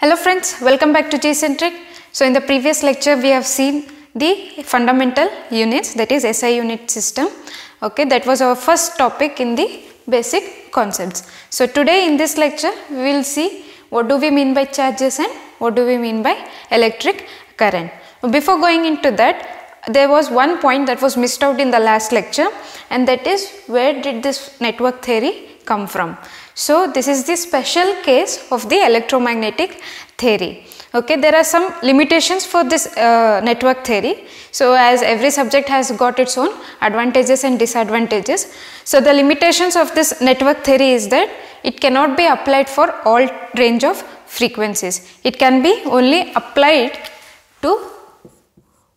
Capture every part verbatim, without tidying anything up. Hello friends, welcome back to G-Centrick. So in the previous lecture we have seen the fundamental units, that is S I unit system. Okay, that was our first topic in the basic concepts. So today in this lecture we will see what do we mean by charges and what do we mean by electric current. Before going into that, there was one point that was missed out in the last lecture, and that is, where did this network theory come from? So this is the special case of the electromagnetic theory. Okay, there are some limitations for this uh, network theory. So as every subject has got its own advantages and disadvantages. So the limitations of this network theory is that it cannot be applied for all range of frequencies. It can be only applied to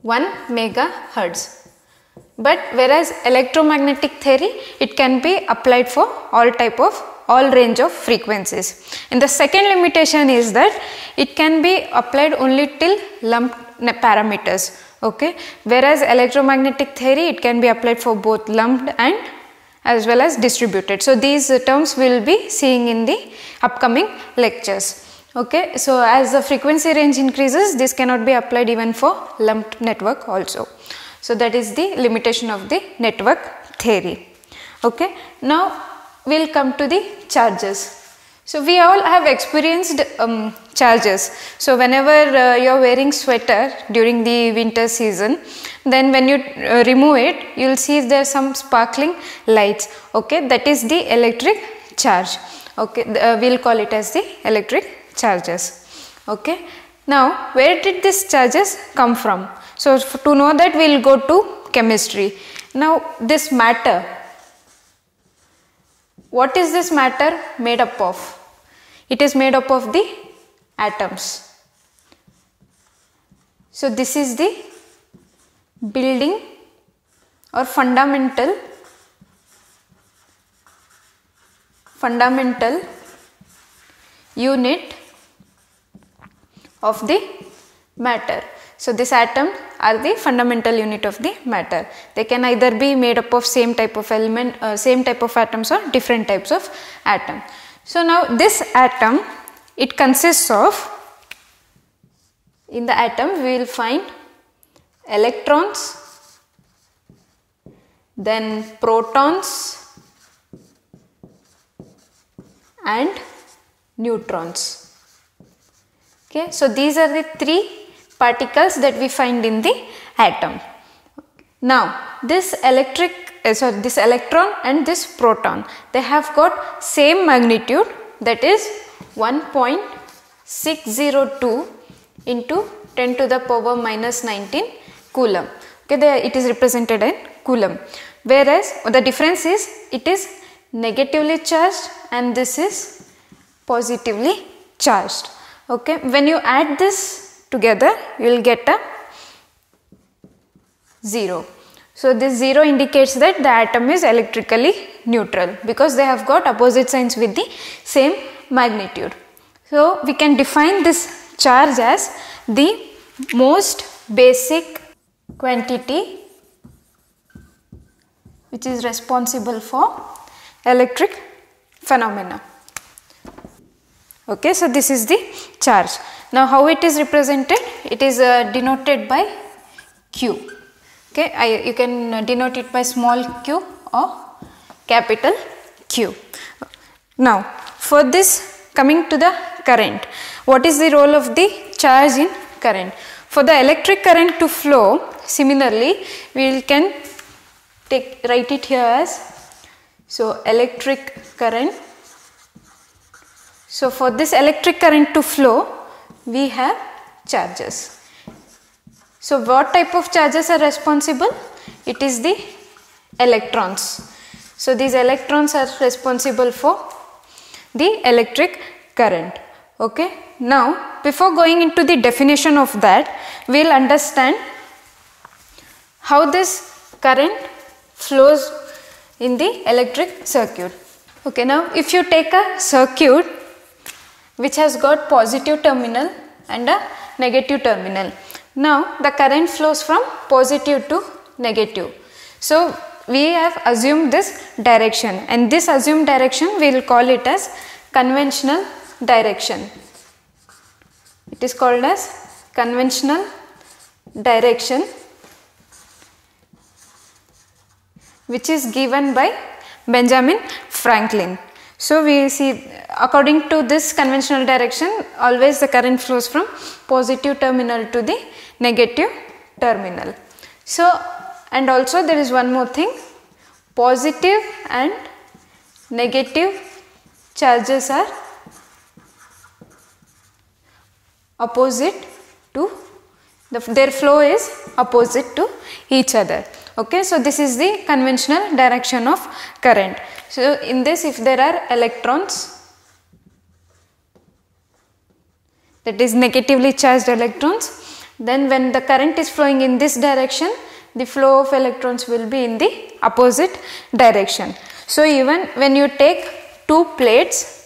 one megahertz. But whereas electromagnetic theory, it can be applied for all type of all range of frequencies. And the second limitation is that it can be applied only till lumped parameters. Okay, whereas electromagnetic theory, it can be applied for both lumped and as well as distributed. So these terms we will be seeing in the upcoming lectures. Okay, so as the frequency range increases, this cannot be applied even for lumped network also. So that is the limitation of the network theory. Okay, now we'll come to the charges. So we all have experienced um, charges. So whenever uh, you're wearing sweater during the winter season, then when you uh, remove it, you'll see there's some sparkling lights. Okay, that is the electric charge. Okay, uh, we'll call it as the electric charges. Okay, now where did these charges come from? So to know that, we will go to chemistry. Now this matter, what is this matter made up of? It is made up of the atoms. So this is the building or fundamental, fundamental unit of the matter. So these atoms are the fundamental unit of the matter. They can either be made up of same type of element, uh, same type of atoms, or different types of atom. So now this atom, it consists of, in the atom we will find electrons, then protons and neutrons. Okay, so these are the three particles that we find in the atom. Now this electric uh, sorry, this electron and this proton, they have got same magnitude, that is one point six zero two into ten to the power minus nineteen coulomb. Okay, there it is represented in coulomb, whereas the difference is, it is negatively charged and this is positively charged. Okay, when you add this together, you will get a zero. So this zero indicates that the atom is electrically neutral, because they have got opposite signs with the same magnitude. So we can define this charge as the most basic quantity which is responsible for electric phenomena. Okay, so this is the charge. Now how it is represented? It is uh, denoted by Q. Okay, I, you can denote it by small q or capital Q. Now for this, coming to the current, what is the role of the charge in current? For the electric current to flow, similarly we can take, write it here as, so electric current. So for this electric current to flow, we have charges. So what type of charges are responsible? It is the electrons. So these electrons are responsible for the electric current. Okay, now before going into the definition of that, we will understand how this current flows in the electric circuit. Okay, now if you take a circuit which has got positive terminal and a negative terminal. Now the current flows from positive to negative. So we have assumed this direction, and this assumed direction we will call it as conventional direction. It is called as conventional direction, which is given by Benjamin Franklin. So we see, according to this conventional direction, always the current flows from positive terminal to the negative terminal. So, and also there is one more thing, positive and negative charges are opposite to, the, their flow is opposite to each other. Okay, so this is the conventional direction of current. So in this, if there are electrons, that is negatively charged electrons, then when the current is flowing in this direction, the flow of electrons will be in the opposite direction. So even when you take two plates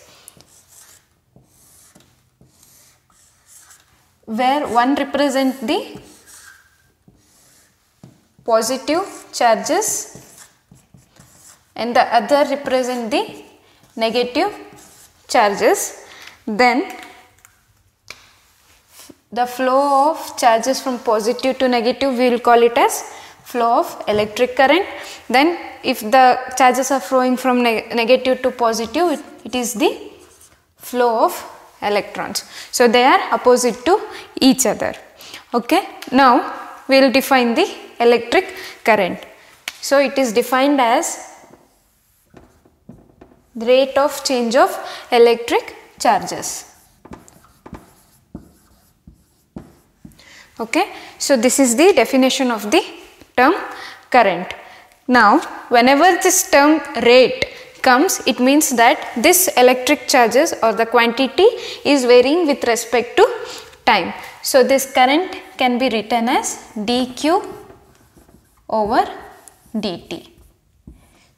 where one represents the positive charges and the other represent the negative charges, then the flow of charges from positive to negative, we will call it as flow of electric current. Then if the charges are flowing from neg negative to positive, it, it is the flow of electrons. So they are opposite to each other. Okay, now we will define the electric current. So it is defined as the rate of change of electric charges. Okay, so this is the definition of the term current. Now whenever this term rate comes, it means that this electric charges or the quantity is varying with respect to time. So this current can be written as dQ over dt.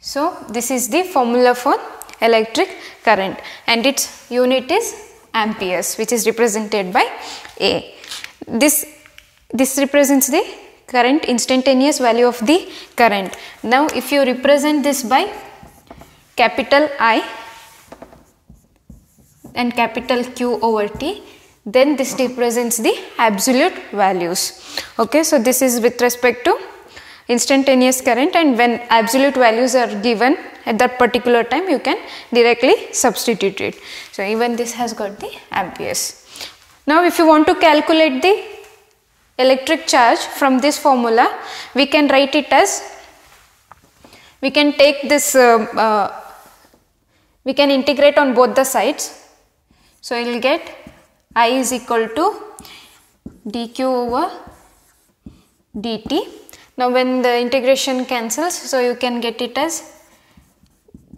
So this is the formula for electric current and its unit is amperes, which is represented by A. This, this represents the current, instantaneous value of the current. Now if you represent this by capital I and capital Q over T, then this represents the absolute values. Okay, so this is with respect to instantaneous current, and when absolute values are given at that particular time, you can directly substitute it. So even this has got the amperes. Now if you want to calculate the electric charge from this formula, we can write it as, we can take this, uh, uh, we can integrate on both the sides. So you will get I is equal to dQ over dt. Now when the integration cancels, so you can get it as,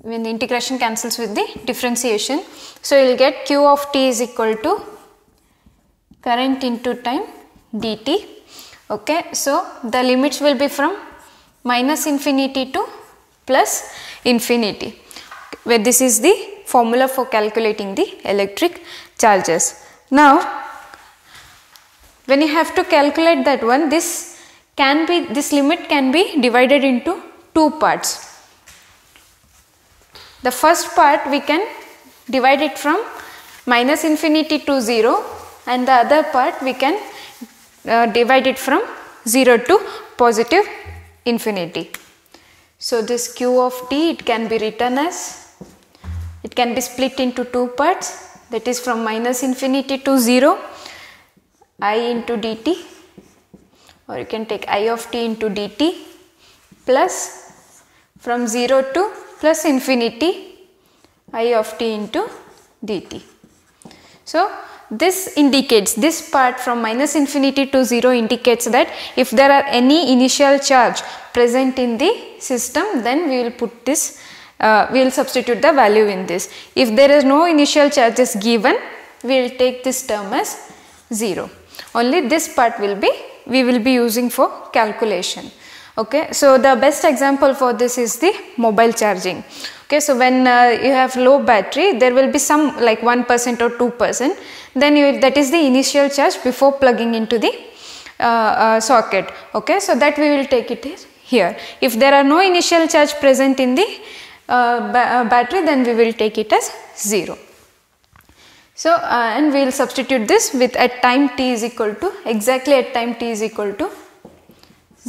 when the integration cancels with the differentiation, so you will get Q of t is equal to current into time dt. Okay, so the limits will be from minus infinity to plus infinity, where this is the formula for calculating the electric charges. Now when you have to calculate that one, this can be, this limit can be divided into two parts. The first part we can divide it from minus infinity to zero, and the other part we can uh, divide it from zero to positive infinity. So this Q of t, it can be written as, it can be split into two parts, that is from minus infinity to zero, I into dt, or you can take I of t into dt, plus from zero to plus infinity I of t into dt. So this indicates, this part from minus infinity to zero indicates that if there are any initial charge present in the system, then we will put this, uh, we will substitute the value in this. If there is no initial charges given, we will take this term as zero. Only this part will be, we will be using for calculation. Okay, so the best example for this is the mobile charging. Okay, so when uh, you have low battery, there will be some like one percent or two percent, then you, that is the initial charge before plugging into the uh, uh, socket. Okay, so that we will take it here. If there are no initial charge present in the uh, ba uh, battery, then we will take it as zero. So uh, and we will substitute this with at time t is equal to, exactly at time t is equal to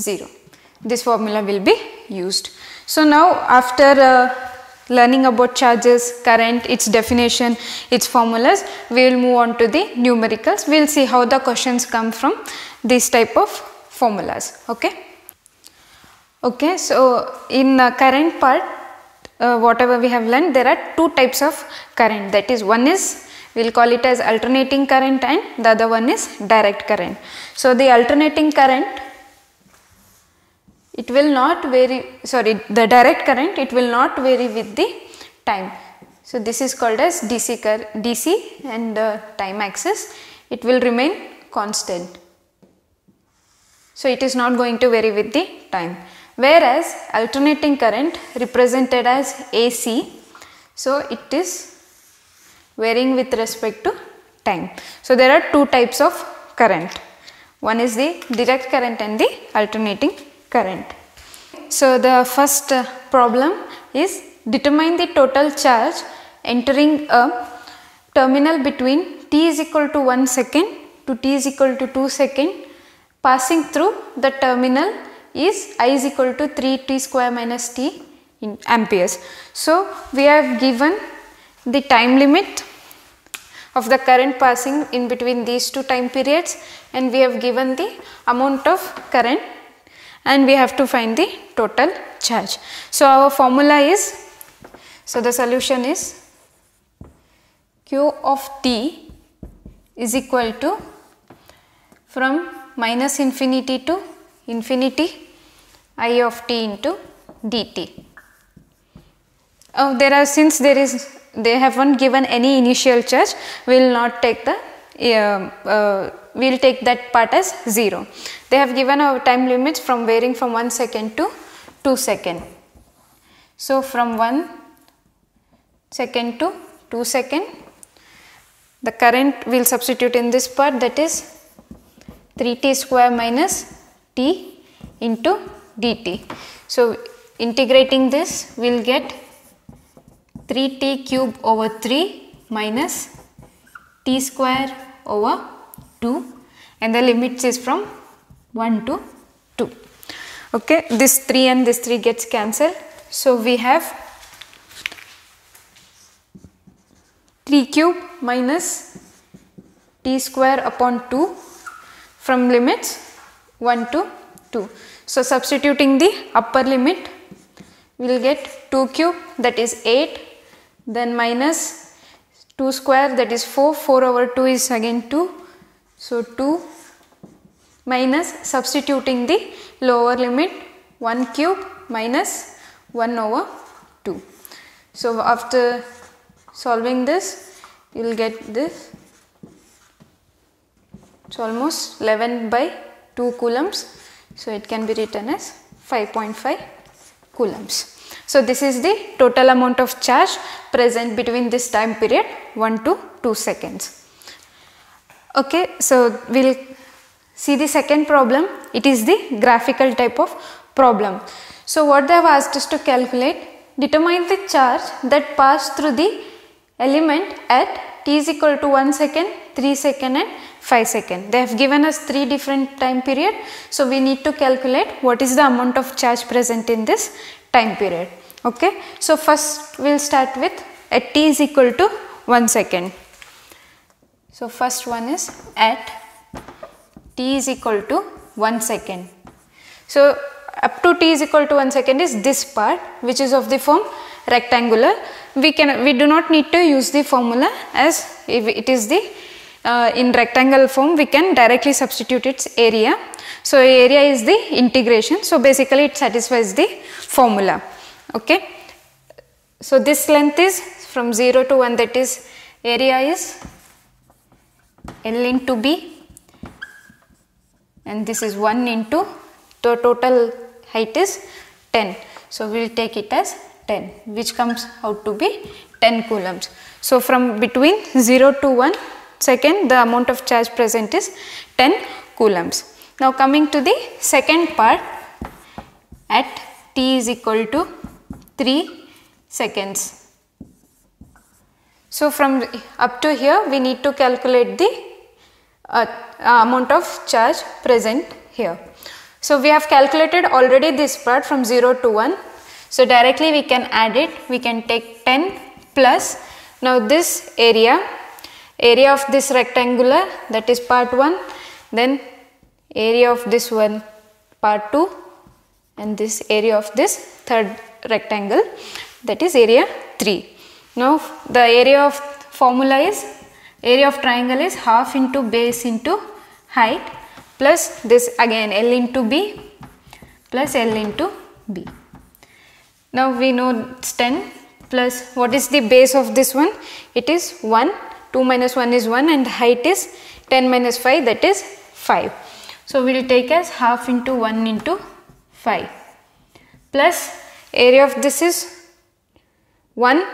zero. This formula will be used. So now after uh, learning about charges, current, its definition, its formulas, we will move on to the numericals. We will see how the questions come from these type of formulas. Okay. Okay. So in uh, current part, uh, whatever we have learned, there are two types of current. That is, one is, we will call it as alternating current, and the other one is direct current. So the alternating current, it will not vary, sorry, the direct current, it will not vary with the time. So this is called as D C, D C and uh, time axis, it will remain constant. So it is not going to vary with the time. Whereas alternating current, represented as A C, so it is varying with respect to time. So there are two types of current. One is the direct current and the alternating current. So the first uh, problem is determine the total charge entering a terminal between t is equal to one second to t is equal to two second, passing through the terminal is I is equal to three t square minus t in amperes. So we have given the time limit of the current passing in between these two time periods, and we have given the amount of current, and we have to find the total charge. So our formula is, so the solution is Q of t is equal to from minus infinity to infinity I of t into dt. Oh, there are, since there is, they haven't given any initial charge, we will not take the Uh, uh, we will take that part as zero. They have given our time limits from varying from one second to two second. So from one second to two second, the current we will substitute in this part, that is three t square minus t into dt. So integrating this, we will get three t cube over three minus t square over two, and the limits is from one to two. Okay, this three and this three gets cancelled. So we have three cube minus t square upon two from limits one to two. So substituting the upper limit, we will get two cube, that is eight, then minus two square, that is four, four over two is again two, so two, minus substituting the lower limit one cube minus one over two. So after solving this, you will get this, it's almost eleven by two coulombs, so it can be written as five point five coulombs. So this is the total amount of charge present between this time period one to two seconds. Okay, so we will see the second problem. It is the graphical type of problem. So what they have asked us to calculate, determine the charge that passed through the element at t is equal to one second, three second and five second. They have given us three different time period. So we need to calculate what is the amount of charge present in this time period. Okay, so first we will start with at t is equal to one second. So first one is at t is equal to one second. So up to t is equal to one second is this part, which is of the form rectangular. We can, we do not need to use the formula, as if it is the uh, in rectangle form we can directly substitute its area. So area is the integration, so basically it satisfies the formula. Okay, so this length is from zero to one, that is area is L into B, and this is one into the total height is ten. So we will take it as ten, which comes out to be ten coulombs. So from between zero to one second, the amount of charge present is ten coulombs. Now coming to the second part, at t is equal to three seconds. So from up to here we need to calculate the uh, amount of charge present here. So we have calculated already this part from zero to one. So directly we can add it, we can take ten plus, now this area, area of this rectangular, that is part one, then area of this one part two, and this area of this third rectangle, that is area three. Now the area of formula is, area of triangle is half into base into height plus this again L into B plus L into B. Now we know it's ten plus, what is the base of this one? It is one, two minus one is one, and height is ten minus five, that is five. So we will take as half into one into five plus area of this is one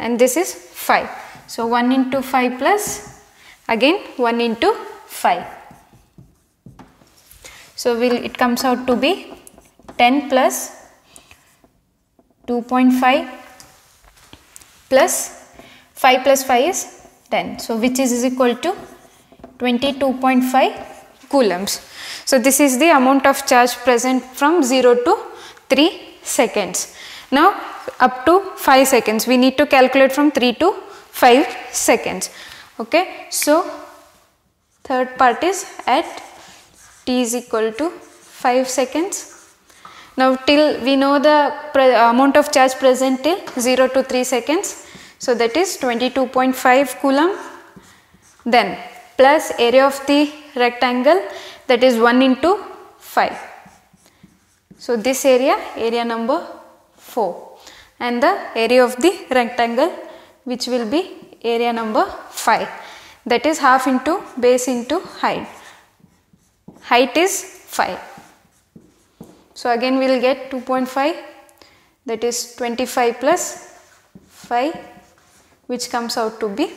and this is five. So one into five plus again one into five. So we'll, it comes out to be ten plus two point five plus five plus five is ten. So which is, is equal to twenty-two point five coulombs. So this is the amount of charge present from zero to three seconds. Now up to five seconds, we need to calculate from three to five seconds. Okay, so third part is at t is equal to five seconds. Now till we know the pre amount of charge present till zero to three seconds. So that is twenty-two point five coulomb, then plus area of the rectangle, that is one into five. So this area, area number four, and the area of the rectangle which will be area number five, that is half into base into height, height is five. So again we will get two point five, that is twenty-five plus five, which comes out to be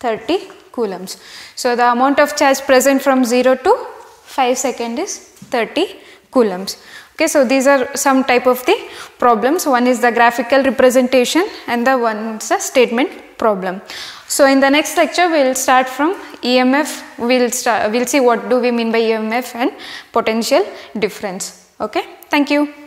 thirty coulombs. So the amount of charge present from zero to five seconds is thirty coulombs. Okay, so these are some type of the problems. One is the graphical representation and the one is a statement problem. So in the next lecture we will start from E M F, we will start, we'll see what do we mean by E M F and potential difference. Okay, thank you.